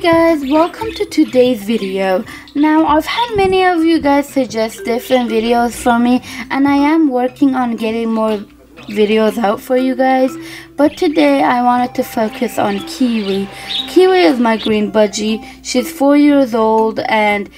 Hey guys, welcome to today's video. Now I've had many of you guys suggest different videos for me, and I am working on getting more videos out for you guys, but today I wanted to focus on Kiwi. Kiwi is my green budgie. She's 4 years old, and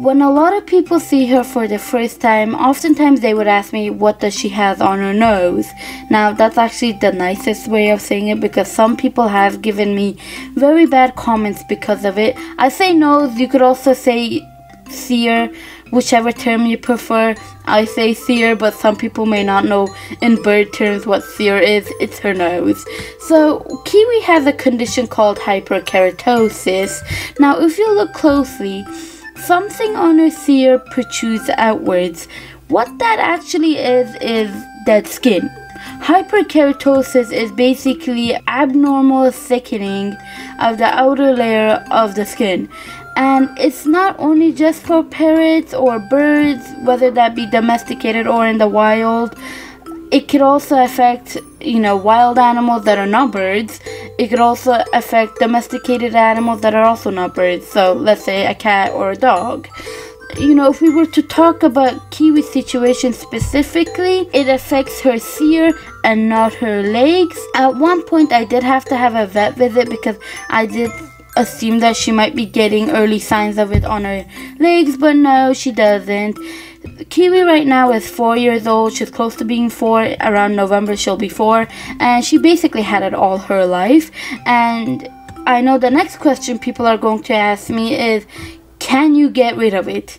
when a lot of people see her for the first time, oftentimes they would ask me what does she have on her nose. Now that's actually the nicest way of saying it, because some people have given me very bad comments because of it. I say nose, you could also say sear, whichever term you prefer. I say sear, but some people may not know in bird terms what sear is. It's her nose. So Kiwi has a condition called hyperkeratosis. Now if you look closely, something on her sear protrudes outwards. What that actually is dead skin. Hyperkeratosis is basically abnormal thickening of the outer layer of the skin. And it's not only just for parrots or birds, whether that be domesticated or in the wild. It could also affect, wild animals that are not birds. It could also affect domesticated animals that are also not birds. So let's say a cat or a dog. If we were to talk about Kiwi's situation specifically, it affects her sear and not her legs. At one point I did have to have a vet visit because I did assume that she might be getting early signs of it on her legs, but no, she doesn't. Kiwi right now is 4 years old. She's close to being 4. Around November she'll be 4, and she basically had it all her life. And I know the next question people are going to ask me is, can you get rid of it?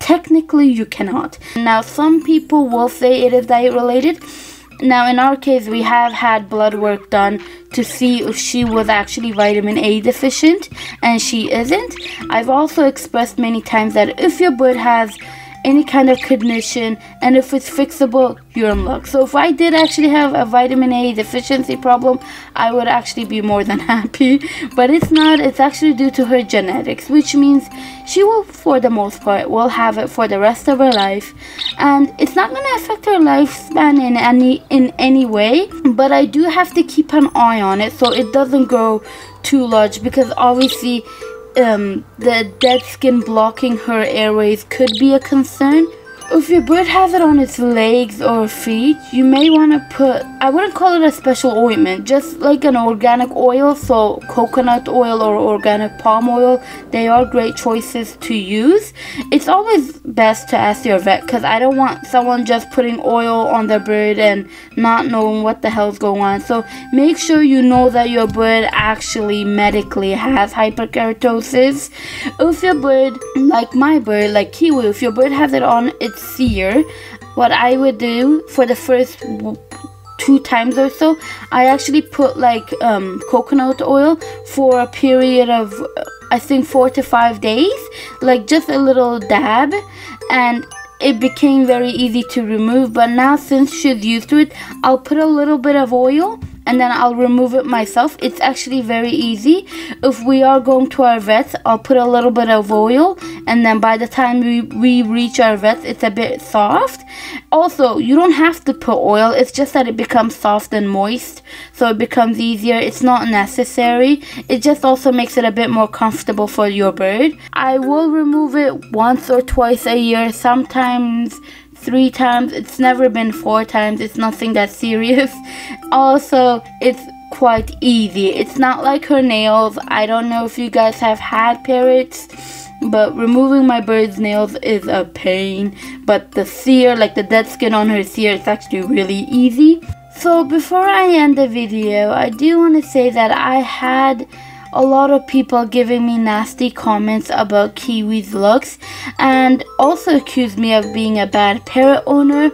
Technically you cannot. Now some people will say it is diet related. Now in our case we have had blood work done to see if she was actually vitamin A deficient, and she isn't. I've also expressed many times that if your bird has any kind of condition and if it's fixable, you're in luck. So if I did actually have a vitamin A deficiency problem, I would actually be more than happy, but it's not. It's actually due to her genetics, which means she will, for the most part, will have it for the rest of her life, and it's not going to affect her lifespan in any way. But I do have to keep an eye on it so it doesn't grow too large, because obviously the dead skin blocking her airways could be a concern. If your bird has it on its legs or feet, you may want to put, I wouldn't call it a special ointment, just like an organic oil. So coconut oil or organic palm oil, they are great choices to use. It's always best to ask your vet, because I don't want someone just putting oil on their bird and not knowing what the hell's going on. So make sure you know that your bird actually medically has hyperkeratosis. If your bird, like my bird, like Kiwi, if your bird has it on its sear, what I would do for the first 2 times or so, I actually put coconut oil for a period of I think 4 to 5 days, like just a little dab, and it became very easy to remove. But now since she's used to it, I'll put a little bit of oil and then I'll remove it myself. It's actually very easy. If we are going to our vets, I'll put a little bit of oil, and then by the time we reach our vets, it's a bit soft. Also, you don't have to put oil. It's just that it becomes soft and moist, so it becomes easier. It's not necessary. It just also makes it a bit more comfortable for your bird. I will remove it once or twice a year, sometimes 3 times. It's never been 4 times. It's nothing that serious. Also, it's quite easy. It's not like her nails. I don't know if you guys have had parrots, but removing my bird's nails is a pain. But the sear, like the dead skin on her sear, it's actually really easy. So before I end the video, I do want to say that I had a lot of people giving me nasty comments about Kiwi's looks, and also accused me of being a bad parrot owner.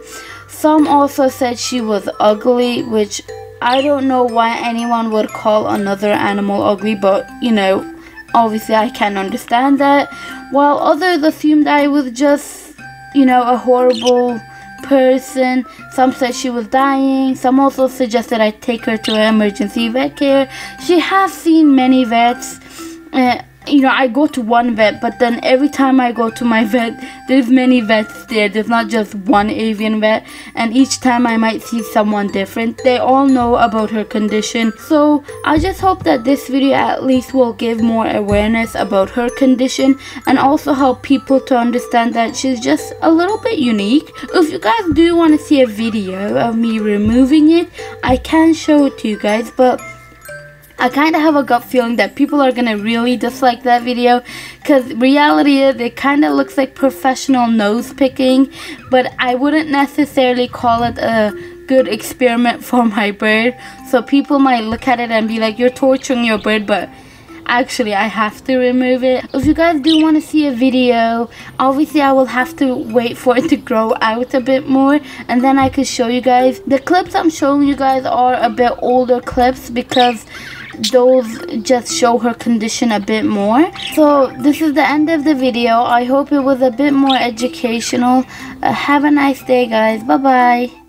Some also said she was ugly, which I don't know why anyone would call another animal ugly, but obviously I can understand that. While others assumed I was just, a horrible person. Some said she was dying. Some also suggested I take her to an emergency vet care. She has seen many vets. you know, I go to one vet, but then every time I go to my vet, there's many vets there. There's not just one avian vet, and each time I might see someone different. They all know about her condition. So I just hope that this video at least will give more awareness about her condition and also help people to understand that she's just a little bit unique. If you guys do want to see a video of me removing it, I can show it to you guys, but I kind of have a gut feeling that people are going to really dislike that video, because reality is it kind of looks like professional nose picking, but I wouldn't necessarily call it a good experiment for my bird. So people might look at it and be like, you're torturing your bird, but actually I have to remove it. If you guys do want to see a video, obviously I will have to wait for it to grow out a bit more, and then I could show you guys. The clips I'm showing you guys are a bit older clips because those just show her condition a bit more. So this is the end of the video. I hope it was a bit more educational. Have a nice day, guys. Bye bye.